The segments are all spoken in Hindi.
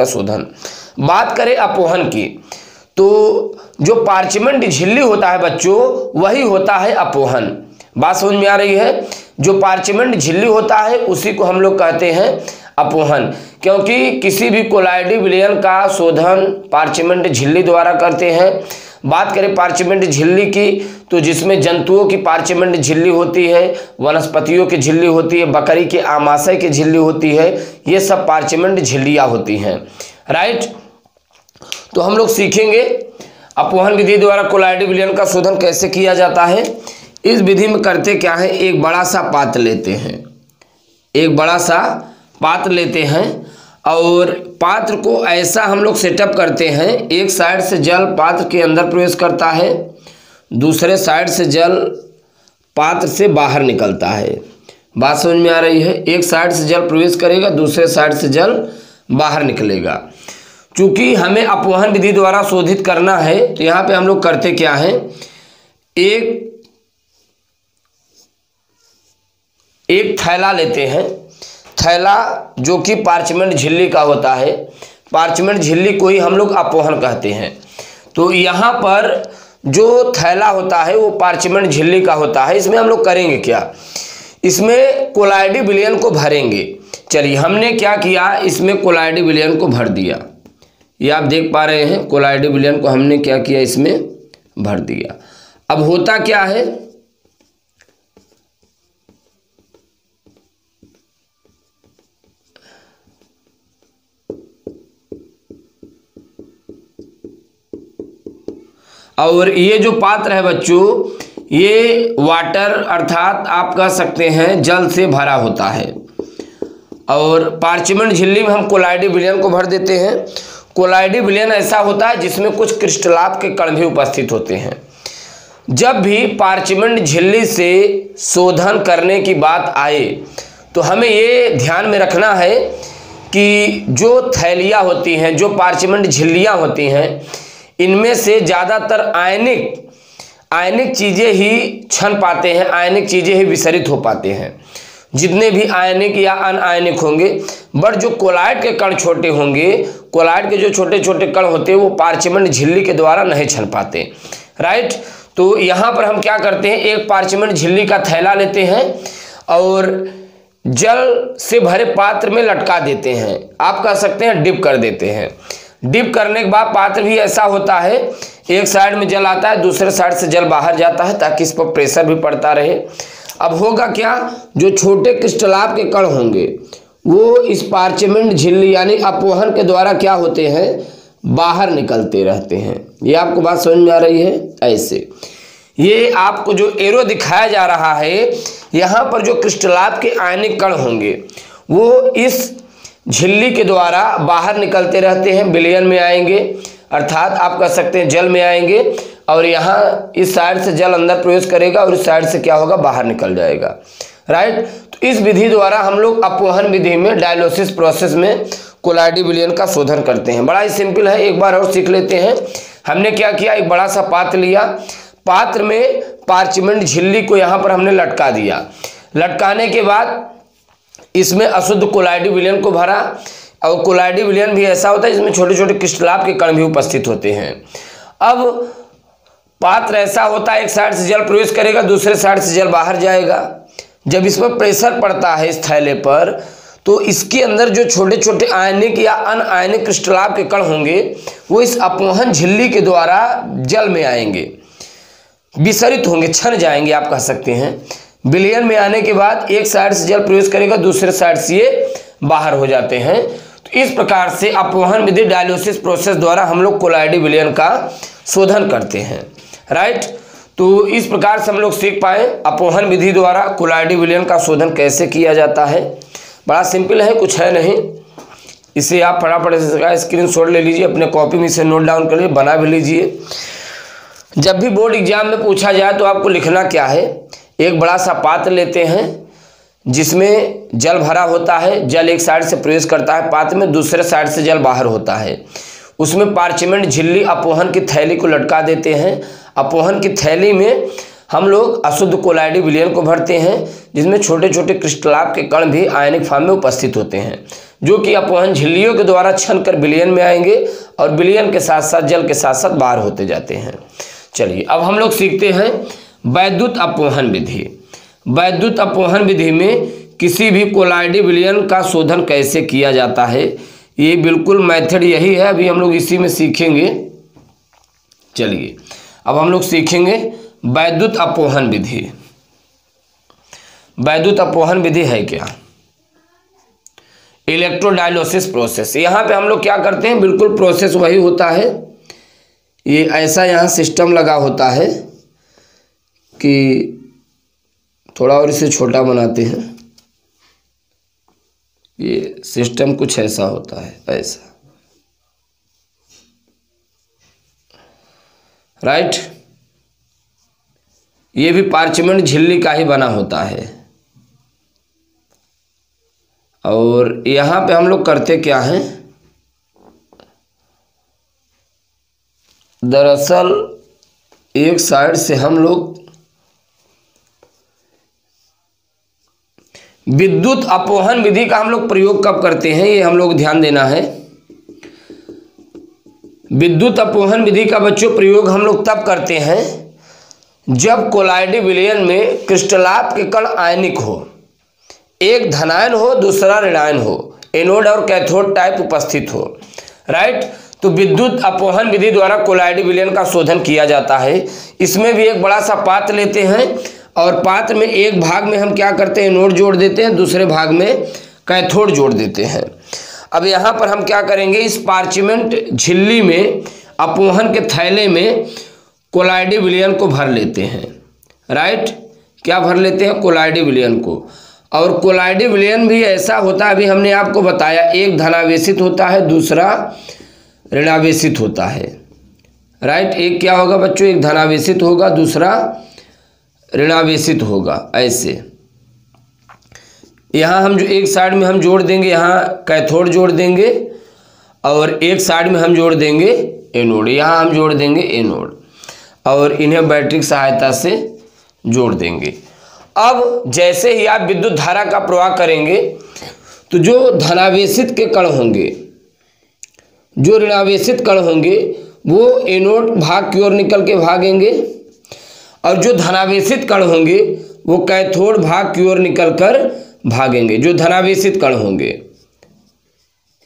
का शोधन। बात करें अपोहन की, तो जो पार्चमेंट झिल्ली होता है बच्चों, वही होता है अपोहन। बात समझ में आ रही है? जो पार्चमेंट झिल्ली होता है उसी को हम लोग कहते हैं अपोहन, क्योंकि किसी भी कोलाइडी विलयन का शोधन पार्चमेंट झिल्ली द्वारा करते हैं। बात करें पार्चमेंट झिल्ली की, तो जिसमें जंतुओं की पार्चमेंट झिल्ली होती है, वनस्पतियों की झिल्ली होती है, बकरी के आमाशय की झिल्ली होती है, ये सब पार्चमेंट झिल्लियाँ होती हैं। राइट, तो हम लोग सीखेंगे अपोहन विधि द्वारा कोलाइडी विलयन का शोधन कैसे किया जाता है। इस विधि में करते क्या है, एक बड़ा सा पात्र लेते हैं, एक बड़ा सा पात्र लेते हैं और पात्र को ऐसा हम लोग सेटअप करते हैं, एक साइड से जल पात्र के अंदर प्रवेश करता है, दूसरे साइड से जल पात्र से बाहर निकलता है। बात समझ में आ रही है? एक साइड से जल प्रवेश करेगा, दूसरे साइड से जल बाहर निकलेगा। चूँकि हमें अपोहन विधि द्वारा शोधित करना है, तो यहाँ पे हम लोग करते क्या है, एक थैला लेते हैं। थैला जो कि पार्चमेंट झिल्ली का होता है, पार्चमेंट झिल्ली को ही हम लोग अपोहन कहते हैं। तो यहाँ पर जो थैला होता है वो पार्चमेंट झिल्ली का होता है। इसमें हम लोग करेंगे क्या, इसमें कोलाइडी विलयन को भरेंगे। चलिए, हमने क्या किया, इसमें कोलाइडी विलयन को भर दिया। ये आप देख पा रहे हैं, कोलाइडी विलयन को हमने क्या किया, इसमें भर दिया। अब होता क्या है, और ये जो पात्र है बच्चों, ये वाटर अर्थात आप कह सकते हैं जल से भरा होता है। और पार्चमेंट झिल्ली में हम कोलाइडी विलयन को भर देते हैं। कोलाइडी विलयन ऐसा होता है जिसमें कुछ क्रिस्टलाप के कण भी उपस्थित होते हैं। जब भी पार्चमेंट झिल्ली से शोधन करने की बात आए तो हमें ये ध्यान में रखना है कि जो थैलियाँ होती हैं, जो पार्चमेंट झिल्लियाँ होती हैं, इनमें से ज़्यादातर आयनिक चीज़ें ही छन पाते हैं, आयनिक चीज़ें ही विसरित हो पाते हैं, जितने भी आयनिक या अनायनिक होंगे। बट जो कोलाइड के कण छोटे होंगे, कोलाइड के जो छोटे छोटे कण होते हैं, वो पार्चमेंट झिल्ली के द्वारा नहीं छन पाते। राइट, तो यहाँ पर हम क्या करते हैं, एक पार्चमेंट झिल्ली का थैला लेते हैं और जल से भरे पात्र में लटका देते हैं, आप कह सकते हैं डिप कर देते हैं। डिप करने के बाद पात्र भी ऐसा होता है, एक साइड में जल आता है, दूसरे साइड से जल बाहर जाता है, ताकि इस पर प्रेशर भी पड़ता रहे। अब होगा क्या, जो छोटे क्रिस्टलाप के कण होंगे वो इस पार्चमेंट झिल्ली यानी अपोहन के द्वारा क्या होते हैं, बाहर निकलते रहते हैं। ये आपको बात समझ में आ रही है? ऐसे ये आपको जो एरो दिखाया जा रहा है, यहाँ पर जो क्रिस्टलाप के आयनिक कण होंगे वो इस झिल्ली के द्वारा बाहर निकलते रहते हैं, विलयन में आएंगे अर्थात आप कह सकते हैं जल में आएंगे, और यहाँ इस साइड से जल अंदर प्रवेश करेगा और इस साइड से क्या होगा, बाहर निकल जाएगा। राइट, तो इस विधि द्वारा हम लोग अपोहन विधि में डायलोसिस प्रोसेस में कोलाइडी विलयन का शोधन करते हैं। बड़ा ही सिंपल है, एक बार और सीख लेते हैं। हमने क्या किया, एक बड़ा सा पात्र लिया, पात्र में पार्चमेंट झिल्ली को यहाँ पर हमने लटका दिया। लटकाने के बाद इसमें अशुद्ध कोलाइडी विलयन को भरा, और कोलाइडी विलयन भी ऐसा होता है जिसमें छोटे छोटे क्रिस्टलाप के कण भी उपस्थित होते हैं। अब पात्र ऐसा होता है, एक साइड से जल प्रवेश करेगा, दूसरे साइड से जल बाहर जाएगा। जब इस पर प्रेशर पड़ता है इस थैले पर, तो इसके अंदर जो छोटे छोटे आयनिक या अनायनिक क्रिस्टलाप के कण होंगे वो इस अपोहन झिल्ली के द्वारा जल में आएंगे, विसरित होंगे, छन जाएंगे, आप कह सकते हैं। विलयन में आने के बाद एक साइड से जल प्रवेश करेगा, दूसरे साइड से ये बाहर हो जाते हैं। तो इस प्रकार से अपोहन विधि डायलोसिस प्रोसेस द्वारा हम लोग कोलाइडी विलयन का शोधन करते हैं। राइट, तो इस प्रकार से हम लोग सीख पाए अपोहन विधि द्वारा कोलाइडी विलयन का शोधन कैसे किया जाता है। बड़ा सिंपल है, कुछ है नहीं, इसे आप फटाफट से स्क्रीनशॉट ले लीजिए, अपने कॉपी में इसे नोट डाउन करिए, बना भी लीजिए। जब भी बोर्ड एग्जाम में पूछा जाए तो आपको लिखना क्या है, एक बड़ा सा पात्र लेते हैं जिसमें जल भरा होता है, जल एक साइड से प्रवेश करता है पात्र में, दूसरे साइड से जल बाहर होता है। उसमें पार्चमेंट झिल्ली अपोहन की थैली को लटका देते हैं। अपोहन की थैली में हम लोग अशुद्ध कोलाइडी विलयन को भरते हैं, जिसमें छोटे छोटे क्रिस्टलाप के कण भी आयनिक फॉर्म में उपस्थित होते हैं। जो कि अपवहन झिल्लियों के द्वारा छन कर विलयन में आएंगे और विलयन के साथ साथ जल के साथ साथ बाहर होते जाते हैं। चलिए अब हम लोग सीखते हैं वैद्युत अपवहन विधि। वैद्युत अपवहन विधि में किसी भी कोलाइडी विलयन का शोधन कैसे किया जाता है, ये बिल्कुल मेथड यही है, अभी हम लोग इसी में सीखेंगे। चलिए अब हम लोग सीखेंगे वैद्युत अपवहन विधि। वैद्युत अपवहन विधि है क्या? Electrodialysis process. यहाँ पे हम लोग क्या करते हैं, बिल्कुल प्रोसेस वही होता है। ये ऐसा यहाँ सिस्टम लगा होता है कि थोड़ा और इसे छोटा बनाते हैं, ये सिस्टम कुछ ऐसा होता है, ऐसा, राइट। ये भी पार्चमेंट झिल्ली का ही बना होता है। और यहाँ पे हम लोग करते क्या हैं, दरअसल एक साइड से हम लोग विद्युत अपवहन विधि का हम लोग प्रयोग कब करते हैं, ये हम लोग ध्यान देना है। विद्युत अपवहन विधि का बच्चों प्रयोग हम लोग तब करते हैं जब कोलाइडी विलयन में क्रिस्टलाप के कण आयनिक हो, एक धनायन हो दूसरा ऋणायन हो, एनोड और कैथोड टाइप उपस्थित हो, राइट। तो विद्युत अपवहन विधि द्वारा कोलाइडी विलयन का शोधन किया जाता है। इसमें भी एक बड़ा सा पात्र लेते हैं और पात्र में एक भाग में हम क्या करते हैं, एनोड जोड़ देते हैं, दूसरे भाग में कैथोड जोड़ देते हैं। अब यहाँ पर हम क्या करेंगे, इस पार्चमेंट झिल्ली में अपवहन के थैले में कोलाइडी विलयन को भर लेते हैं, राइट। क्या भर लेते हैं, कोलाइडी विलयन को। और कोलाइडी विलयन भी ऐसा होता है, अभी हमने आपको बताया, एक धनावेशित होता है दूसरा ऋणावेशित होता है, राइट। एक क्या होगा बच्चों, एक धनावेशित होगा दूसरा ऋणावेशित होगा, ऐसे। यहाँ हम जो एक साइड में हम जोड़ देंगे, यहाँ कैथोड जोड़ देंगे और एक साइड में हम जोड़ देंगे एनोड, यहाँ हम जोड़ देंगे एनोड और इन्हें बैटरी की सहायता से जोड़ देंगे। अब जैसे ही आप विद्युत धारा का प्रवाह करेंगे तो जो धनावेशित के कण होंगे, जो ऋणावेशित कण होंगे, वो एनोड भाग की ओर निकल के भागेंगे और जो धनावेशित कण होंगे वो कैथोड भाग की ओर निकल कर भागेंगे। जो धनावेशित कण होंगे,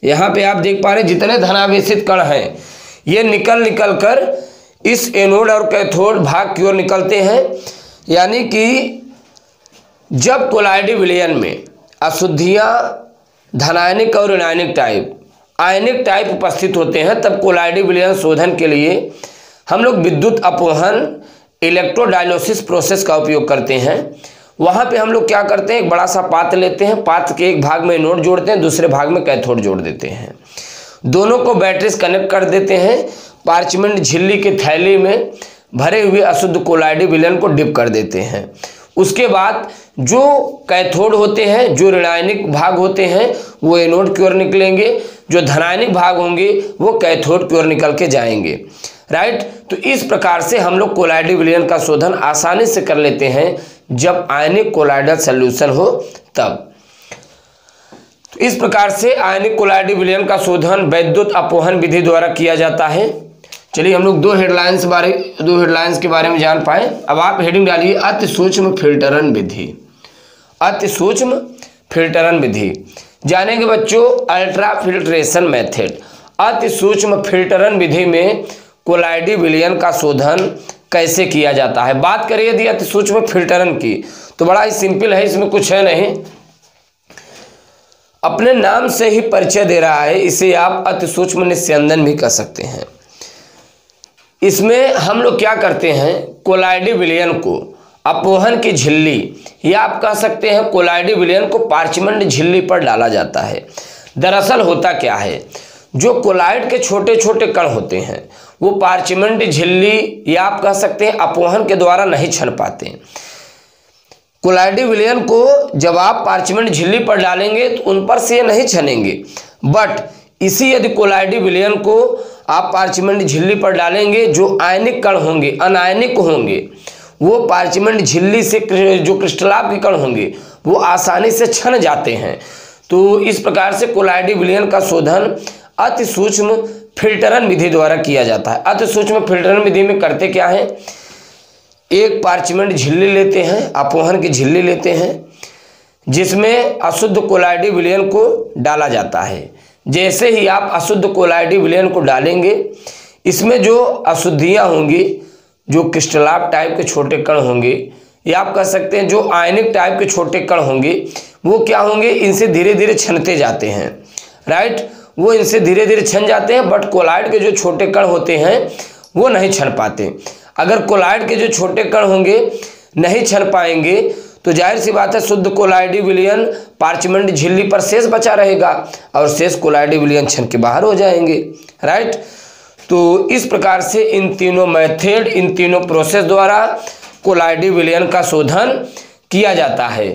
यहाँ पे आप देख पा रहे हैं, जितने धनावेशित कण हैं ये निकल निकल कर इस एनोड और कैथोड भाग की ओर निकलते हैं। यानी कि जब कोलाइडी विलयन में अशुद्धियाँ धनायनिक और ऋणायनिक टाइप, आयनिक टाइप उपस्थित होते हैं, तब कोलाइडी विलयन शोधन के लिए हम लोग विद्युत अपवहन इलेक्ट्रोडायलिसिस प्रोसेस का उपयोग करते हैं। वहाँ पे हम लोग क्या करते हैं, एक बड़ा सा पात्र लेते हैं, पात्र के एक भाग में एनोड जोड़ते हैं, दूसरे भाग में कैथोड जोड़ देते हैं, दोनों को बैटरी से कनेक्ट कर देते हैं, पार्चमेंट झिल्ली के थैले में भरे हुए अशुद्ध कोलाइडी विलयन को डिप कर देते हैं। उसके बाद जो कैथोड होते हैं, जो ऋणायनिक भाग होते हैं, वो एनोड की ओर निकलेंगे, जो धनायनिक भाग होंगे वो कैथोड की ओर निकल के जाएंगे, राइट। तो इस प्रकार से हम लोग कोलाइडी विलयन का शोधन आसानी से कर लेते हैं जब आयनिक कोलाइडल सॉल्यूशन हो तब। तो इस प्रकार से आयनिक कोलाइडी विलयन का शोधन वैद्युत अपवहन विधि द्वारा किया जाता है। चलिए हम लोग दो हेडलाइंस के बारे में जान पाए। अब आप हेडिंग डालिए, अति सूक्ष्म फिल्टरन विधि। अति सूक्ष्म फिल्टरन विधि जानेंगे बच्चों, अल्ट्रा फिल्ट्रेशन मेथड। अति सूक्ष्म फिल्टरन विधि में कोलाइडी विलयन का शोधन कैसे किया जाता है। बात करें यदि अति सूक्ष्म फिल्टरन की तो बड़ा ही सिंपल है, इसमें कुछ है नहीं, अपने नाम से ही परिचय दे रहा है। इसे आप अति सूक्ष्म निस्यंदन भी कर सकते हैं। इसमें हम लोग क्या करते हैं, कोलाइडी विलयन को अपवहन की झिल्ली या आप कह सकते हैं कोलाइडी विलयन को पार्चमेंट झिल्ली पर डाला जाता है। दरअसल होता क्या है, जो कोलाइड के छोटे छोटे कण होते हैं वो पार्चमेंट झिल्ली या आप कह सकते हैं अपवहन के द्वारा नहीं छन पाते। कोलाइडी विलयन को जब आप पार्चमेंट झिल्ली पर डालेंगे तो उन पर से ये नहीं छनेंगे, बट इसी यदि कोलाइडी विलयन को आप पार्चमेंट झिल्ली पर डालेंगे, जो आयनिक कण होंगे, अनायनिक होंगे, वो पार्चमेंट झिल्ली से जो क्रिस्टलाप के कण होंगे वो आसानी से छन जाते हैं। तो इस प्रकार से कोलाइडी विलयन का शोधन अति सूक्ष्म फिल्टरन विधि द्वारा किया जाता है। अति सूक्ष्म फिल्टरन विधि में करते क्या है, एक पार्चमेंट झिल्ली लेते हैं, अपोहन की झिल्ली लेते हैं, जिसमें अशुद्ध कोलाइडी विलयन को डाला जाता है। जैसे ही आप अशुद्ध कोलाइडी विलयन को डालेंगे, इसमें जो अशुद्धियाँ होंगी, जो क्रिस्टलाप टाइप के छोटे कण होंगे, या आप कह सकते हैं जो आयनिक टाइप के छोटे कण होंगे, वो क्या होंगे, इनसे धीरे धीरे छनते जाते हैं, राइट, वो इनसे धीरे धीरे छन जाते हैं। बट कोलाइड के जो छोटे कण होते हैं वो नहीं छन पाते। अगर कोलाइड के जो छोटे कण होंगे नहीं छन पाएंगे तो जाहिर सी बात है शुद्ध कोलाइडी विलयन पार्चमेंट झिल्ली पर शेष बचा रहेगा और शेष कोलाइडी विलयन छन के बाहर हो जाएंगे, राइट। तो इस प्रकार से इन तीनों मेथड, इन तीनों प्रोसेस द्वारा कोलाइडी विलयन का शोधन किया जाता है।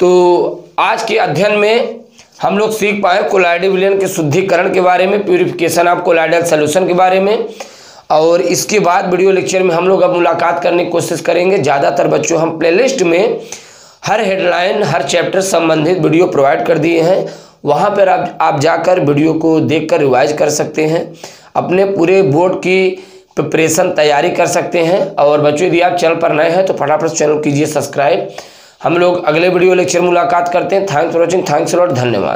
तो आज के अध्ययन में हम लोग सीख पाए कोलाइडी विलयन के शुद्धिकरण के बारे में, प्यूरिफिकेशन ऑफ कोलाइडल सोल्यूशन के बारे में, और इसके बाद वीडियो लेक्चर में हम लोग अब मुलाकात करने की कोशिश करेंगे। ज़्यादातर बच्चों हम प्लेलिस्ट में हर हेडलाइन, हर चैप्टर संबंधित वीडियो प्रोवाइड कर दिए हैं, वहाँ पर आप जाकर वीडियो को देखकर रिवाइज कर सकते हैं, अपने पूरे बोर्ड की प्रिपरेशन तैयारी कर सकते हैं। और बच्चों यदि आप चैनल पर नए हैं तो फटाफट चैनल कीजिए सब्सक्राइब। हम लोग अगले वीडियो लेक्चर मुलाकात करते हैं। Thanks for watching, thanks a lot, धन्यवाद।